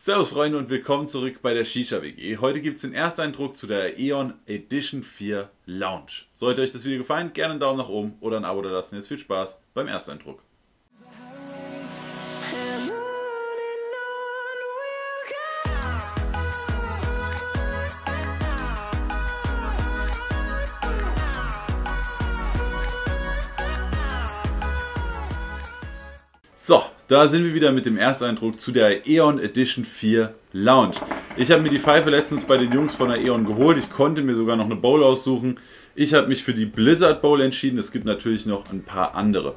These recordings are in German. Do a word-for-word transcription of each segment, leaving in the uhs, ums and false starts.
Servus Freunde und willkommen zurück bei der ShishaWG. Heute gibt es den Ersteindruck zu der Aeon Edition vier Lounge. Sollte euch das Video gefallen, gerne einen Daumen nach oben oder ein Abo da lassen. Jetzt viel Spaß beim Ersteindruck. So, da sind wir wieder mit dem Ersteindruck zu der Aeon Edition vier Lounge. Ich habe mir die Pfeife letztens bei den Jungs von der Aeon geholt. Ich konnte mir sogar noch eine Bowl aussuchen. Ich habe mich für die Blizzard Bowl entschieden. Es gibt natürlich noch ein paar andere.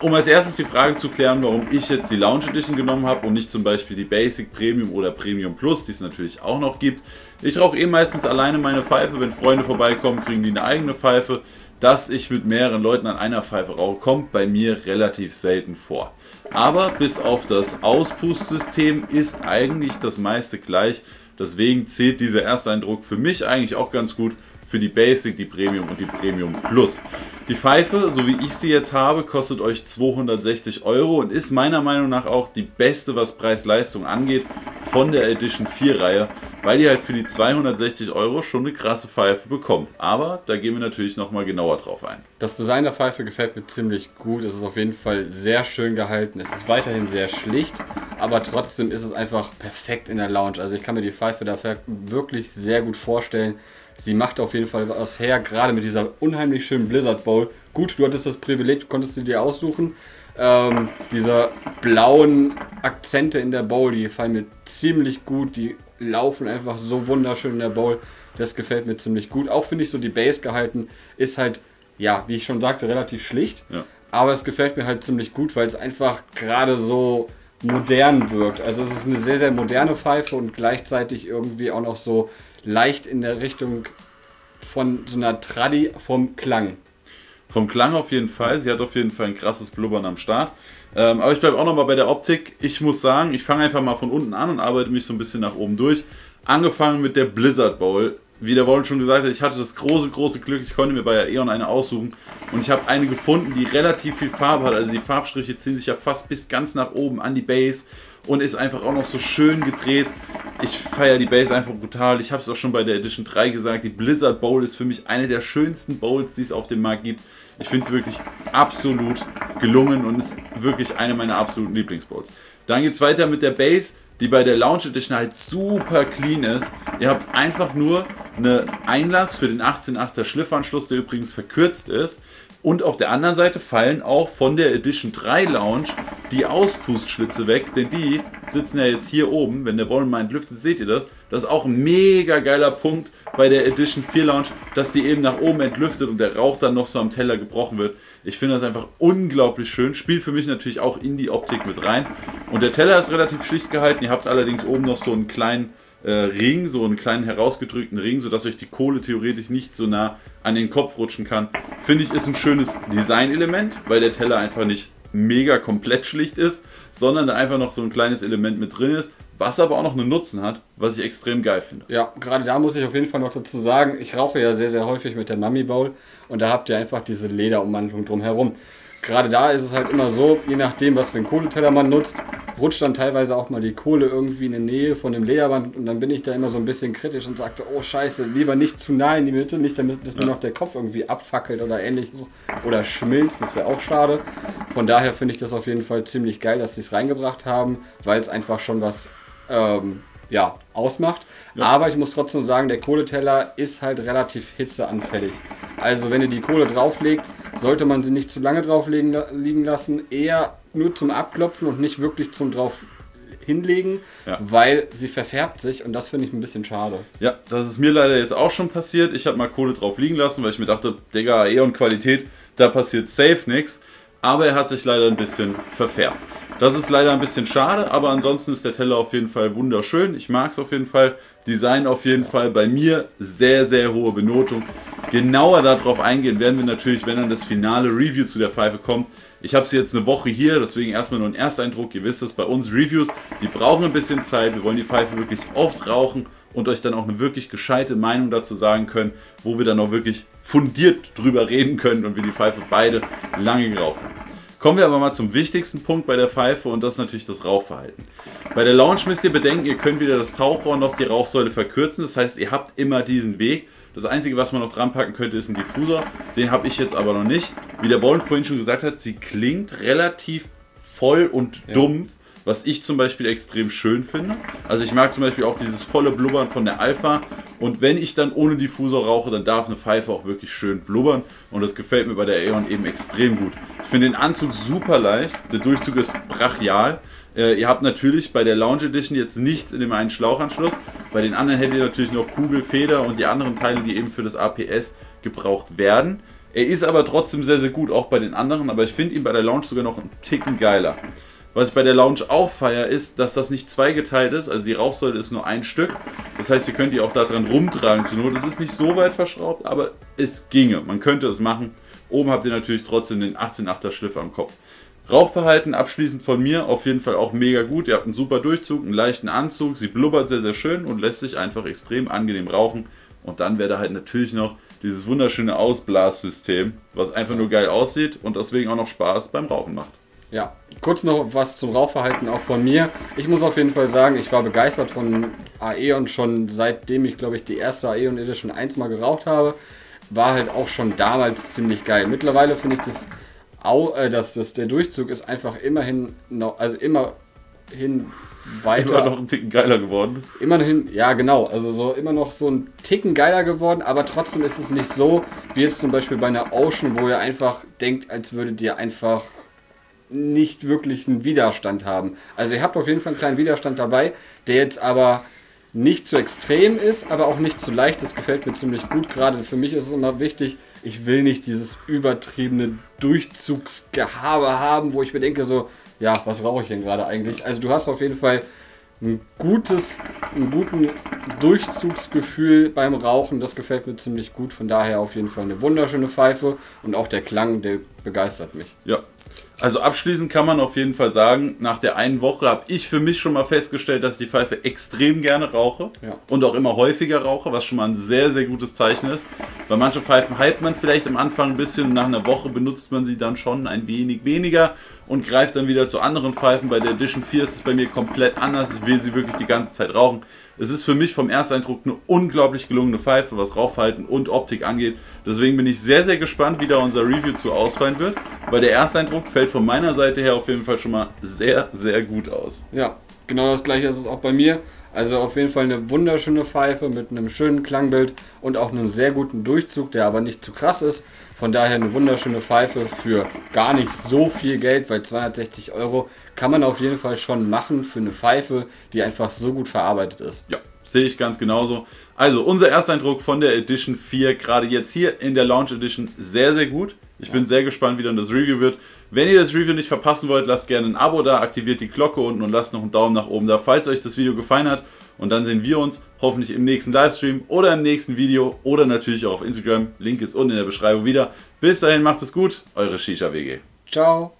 Um als erstes die Frage zu klären, warum ich jetzt die Lounge Edition genommen habe und nicht zum Beispiel die Basic, Premium oder Premium Plus, die es natürlich auch noch gibt. Ich rauche eh meistens alleine meine Pfeife. Wenn Freunde vorbeikommen, kriegen die eine eigene Pfeife. Dass ich mit mehreren Leuten an einer Pfeife rauche, kommt bei mir relativ selten vor. Aber bis auf das Auspustsystem ist eigentlich das meiste gleich. Deswegen zählt dieser Ersteindruck für mich eigentlich auch ganz gut für die Basic, die Premium und die Premium Plus. Die Pfeife, so wie ich sie jetzt habe, kostet euch zweihundertsechzig Euro und ist meiner Meinung nach auch die beste, was Preis-Leistung angeht, von der Edition vier Reihe, weil ihr halt für die zweihundertsechzig Euro schon eine krasse Pfeife bekommt. Aber da gehen wir natürlich nochmal genauer drauf ein. Das Design der Pfeife gefällt mir ziemlich gut. Es ist auf jeden Fall sehr schön gehalten. Es ist weiterhin sehr schlicht, aber trotzdem ist es einfach perfekt in der Lounge. Also ich kann mir die Pfeife dafür wirklich sehr gut vorstellen. Sie macht auf jeden Fall was her, gerade mit dieser unheimlich schönen Blizzard Bowl. Gut, du hattest das Privileg, du konntest sie dir aussuchen. Ähm, diese blauen Akzente in der Bowl, die gefallen mir ziemlich gut. Die laufen einfach so wunderschön in der Bowl. Das gefällt mir ziemlich gut. Auch finde ich so die Base gehalten ist halt, ja, wie ich schon sagte, relativ schlicht. Ja. Aber es gefällt mir halt ziemlich gut, weil es einfach gerade so modern wirkt. Also es ist eine sehr, sehr moderne Pfeife und gleichzeitig irgendwie auch noch so leicht in der Richtung von so einer Tradi vom Klang. Vom Klang auf jeden Fall. Sie hat auf jeden Fall ein krasses Blubbern am Start. Ähm, aber ich bleibe auch nochmal bei der Optik. Ich muss sagen, ich fange einfach mal von unten an und arbeite mich so ein bisschen nach oben durch. Angefangen mit der Blizzard Bowl. Wie der Warren schon gesagt hat, ich hatte das große, große Glück, ich konnte mir bei der Aeon eine aussuchen und ich habe eine gefunden, die relativ viel Farbe hat, also die Farbstriche ziehen sich ja fast bis ganz nach oben an die Base und ist einfach auch noch so schön gedreht. Ich feiere die Base einfach brutal, ich habe es auch schon bei der Edition drei gesagt, die Blizzard Bowl ist für mich eine der schönsten Bowls, die es auf dem Markt gibt. Ich finde es wirklich absolut gelungen und ist wirklich eine meiner absoluten Lieblingsbowls. Dann geht es weiter mit der Base, die bei der Lounge Edition halt super clean ist. Ihr habt einfach nur einen Einlass für den achtzehn Komma achter Schliffanschluss, der übrigens verkürzt ist. Und auf der anderen Seite fallen auch von der Edition drei Lounge die Auspustschlitze weg, denn die sitzen ja jetzt hier oben. Wenn der Warren mal entlüftet, seht ihr das. Das ist auch ein mega geiler Punkt bei der Edition vier Lounge, dass die eben nach oben entlüftet und der Rauch dann noch so am Teller gebrochen wird. Ich finde das einfach unglaublich schön. Spielt für mich natürlich auch in die Optik mit rein. Und der Teller ist relativ schlicht gehalten. Ihr habt allerdings oben noch so einen kleinen äh, Ring, so einen kleinen herausgedrückten Ring, sodass euch die Kohle theoretisch nicht so nah an den Kopf rutschen kann. Finde ich, ist ein schönes Designelement, weil der Teller einfach nicht mega komplett schlicht ist, sondern da einfach noch so ein kleines Element mit drin ist, was aber auch noch einen Nutzen hat, was ich extrem geil finde. Ja, gerade da muss ich auf jeden Fall noch dazu sagen, ich rauche ja sehr, sehr häufig mit der Mummy Bowl und da habt ihr einfach diese Lederummantelung drumherum. Gerade da ist es halt immer so, je nachdem, was für einen Kohleteller man nutzt, rutscht dann teilweise auch mal die Kohle irgendwie in der Nähe von dem Lederband und dann bin ich da immer so ein bisschen kritisch und sage so, oh scheiße, lieber nicht zu nah in die Mitte, nicht damit, dass mir noch der Kopf irgendwie abfackelt oder ähnliches oder schmilzt, das wäre auch schade. Von daher finde ich das auf jeden Fall ziemlich geil, dass sie es reingebracht haben, weil es einfach schon was ähm, ja, ausmacht. Ja. Aber ich muss trotzdem sagen, der Kohleteller ist halt relativ hitzeanfällig. Also wenn ihr die Kohle drauflegt, sollte man sie nicht zu lange drauf liegen lassen, eher nur zum Abklopfen und nicht wirklich zum drauf hinlegen, ja, weil sie verfärbt sich und das finde ich ein bisschen schade. Ja, das ist mir leider jetzt auch schon passiert. Ich habe mal Kohle drauf liegen lassen, weil ich mir dachte, Digga, Aeon Qualität, da passiert safe nichts. Aber er hat sich leider ein bisschen verfärbt. Das ist leider ein bisschen schade, aber ansonsten ist der Teller auf jeden Fall wunderschön. Ich mag es auf jeden Fall. Design auf jeden Fall bei mir sehr, sehr hohe Benotung. Genauer darauf eingehen werden wir natürlich, wenn dann das finale Review zu der Pfeife kommt. Ich habe sie jetzt eine Woche hier, deswegen erstmal nur einen Ersteindruck. Ihr wisst es, bei uns Reviews, die brauchen ein bisschen Zeit. Wir wollen die Pfeife wirklich oft rauchen und euch dann auch eine wirklich gescheite Meinung dazu sagen können, wo wir dann auch wirklich fundiert drüber reden können und wir die Pfeife beide lange geraucht haben. Kommen wir aber mal zum wichtigsten Punkt bei der Pfeife, und das ist natürlich das Rauchverhalten. Bei der Lounge müsst ihr bedenken, ihr könnt weder das Tauchrohr noch die Rauchsäule verkürzen. Das heißt, ihr habt immer diesen Weg. Das Einzige, was man noch dran packen könnte, ist ein Diffusor. Den habe ich jetzt aber noch nicht. Wie der Boden vorhin schon gesagt hat, sie klingt relativ voll und dumpf, ja, was ich zum Beispiel extrem schön finde. Also ich mag zum Beispiel auch dieses volle Blubbern von der Alpha. Und wenn ich dann ohne Diffusor rauche, dann darf eine Pfeife auch wirklich schön blubbern. Und das gefällt mir bei der Aeon eben extrem gut. Ich finde den Anzug super leicht. Der Durchzug ist brachial. Äh, ihr habt natürlich bei der Lounge Edition jetzt nichts in dem einen Schlauchanschluss. Bei den anderen hättet ihr natürlich noch Kugel, Feder und die anderen Teile, die eben für das A P S gebraucht werden. Er ist aber trotzdem sehr, sehr gut, auch bei den anderen. Aber ich finde ihn bei der Lounge sogar noch einen Ticken geiler. Was ich bei der Lounge auch feiere, ist, dass das nicht zweigeteilt ist. Also die Rauchsäule ist nur ein Stück. Das heißt, ihr könnt die auch da dran rumtragen zur Not. Es ist nicht so weit verschraubt, aber es ginge. Man könnte es machen. Oben habt ihr natürlich trotzdem den achtzehn Achter Schliff am Kopf. Rauchverhalten abschließend von mir auf jeden Fall auch mega gut. Ihr habt einen super Durchzug, einen leichten Anzug. Sie blubbert sehr, sehr schön und lässt sich einfach extrem angenehm rauchen. Und dann wäre da halt natürlich noch dieses wunderschöne Ausblassystem, was einfach nur geil aussieht und deswegen auch noch Spaß beim Rauchen macht. Ja, kurz noch was zum Rauchverhalten auch von mir. Ich muss auf jeden Fall sagen, ich war begeistert von Aeon schon seitdem ich, glaube ich, die erste Aeon Edition eins mal geraucht habe. War halt auch schon damals ziemlich geil. Mittlerweile finde ich, das, äh, dass das, der Durchzug ist einfach immerhin noch, also immerhin weiter. Immer noch ein Ticken geiler geworden. Immerhin, ja genau, also so immer noch so ein Ticken geiler geworden, aber trotzdem ist es nicht so, wie jetzt zum Beispiel bei einer Ocean, wo ihr einfach denkt, als würdet ihr einfach nicht wirklich einen Widerstand haben. Also ihr habt auf jeden Fall einen kleinen Widerstand dabei, der jetzt aber nicht zu extrem ist, aber auch nicht zu leicht. Das gefällt mir ziemlich gut. Gerade für mich ist es immer wichtig, ich will nicht dieses übertriebene Durchzugsgehabe haben, wo ich mir denke so, ja, was rauche ich denn gerade eigentlich? Also du hast auf jeden Fall ein gutes, einen guten Durchzugsgefühl beim Rauchen. Das gefällt mir ziemlich gut. Von daher auf jeden Fall eine wunderschöne Pfeife und auch der Klang, der begeistert mich. Ja. Also abschließend kann man auf jeden Fall sagen, nach der einen Woche habe ich für mich schon mal festgestellt, dass ich die Pfeife extrem gerne rauche, ja, und auch immer häufiger rauche, was schon mal ein sehr, sehr gutes Zeichen ist. Bei manchen Pfeifen hypt man vielleicht am Anfang ein bisschen, nach einer Woche benutzt man sie dann schon ein wenig weniger und greift dann wieder zu anderen Pfeifen. Bei der Edition vier ist es bei mir komplett anders, ich will sie wirklich die ganze Zeit rauchen. Es ist für mich vom Ersteindruck eine unglaublich gelungene Pfeife, was Rauchverhalten und Optik angeht. Deswegen bin ich sehr, sehr gespannt, wie da unser Review zu ausfallen wird. Weil der Ersteindruck fällt von meiner Seite her auf jeden Fall schon mal sehr, sehr gut aus. Ja, genau das gleiche ist es auch bei mir. Also auf jeden Fall eine wunderschöne Pfeife mit einem schönen Klangbild und auch einem sehr guten Durchzug, der aber nicht zu krass ist. Von daher eine wunderschöne Pfeife für gar nicht so viel Geld, weil zweihundertsechzig Euro kann man auf jeden Fall schon machen für eine Pfeife, die einfach so gut verarbeitet ist. Ja, sehe ich ganz genauso. Also unser Ersteindruck von der Edition vier, gerade jetzt hier in der Lounge Edition, sehr, sehr gut. Ich bin sehr gespannt, wie dann das Review wird. Wenn ihr das Review nicht verpassen wollt, lasst gerne ein Abo da, aktiviert die Glocke unten und lasst noch einen Daumen nach oben da, falls euch das Video gefallen hat. Und dann sehen wir uns hoffentlich im nächsten Livestream oder im nächsten Video oder natürlich auch auf Instagram. Link ist unten in der Beschreibung wieder. Bis dahin, macht es gut, eure ShishaWG. Ciao.